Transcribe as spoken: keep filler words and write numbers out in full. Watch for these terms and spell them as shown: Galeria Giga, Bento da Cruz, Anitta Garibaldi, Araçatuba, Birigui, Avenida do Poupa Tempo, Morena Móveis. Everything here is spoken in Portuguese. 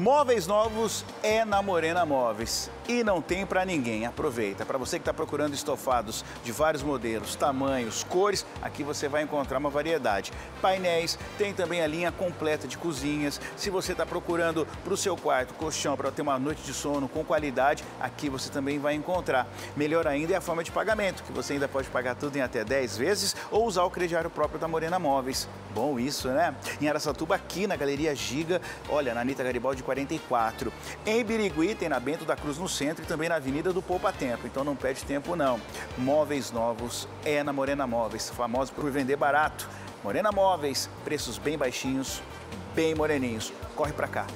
Móveis novos é na Morena Móveis e não tem para ninguém. Aproveita. Para você que está procurando estofados de vários modelos, tamanhos, cores, aqui você vai encontrar uma variedade. Painéis, tem também a linha completa de cozinhas. Se você está procurando para o seu quarto, colchão, para ter uma noite de sono com qualidade, aqui você também vai encontrar. Melhor ainda é a forma de pagamento, que você ainda pode pagar tudo em até dez vezes ou usar o crediário próprio da Morena Móveis. Bom isso, né? Em Araçatuba, aqui na Galeria Giga, olha, na Anitta Garibaldi quarenta e quatro. Em Birigui, tem na Bento da Cruz no centro e também na Avenida do Poupa Tempo. Então não perde tempo não. Móveis novos é na Morena Móveis, famosa por vender barato. Morena Móveis, preços bem baixinhos, bem moreninhos. Corre pra cá.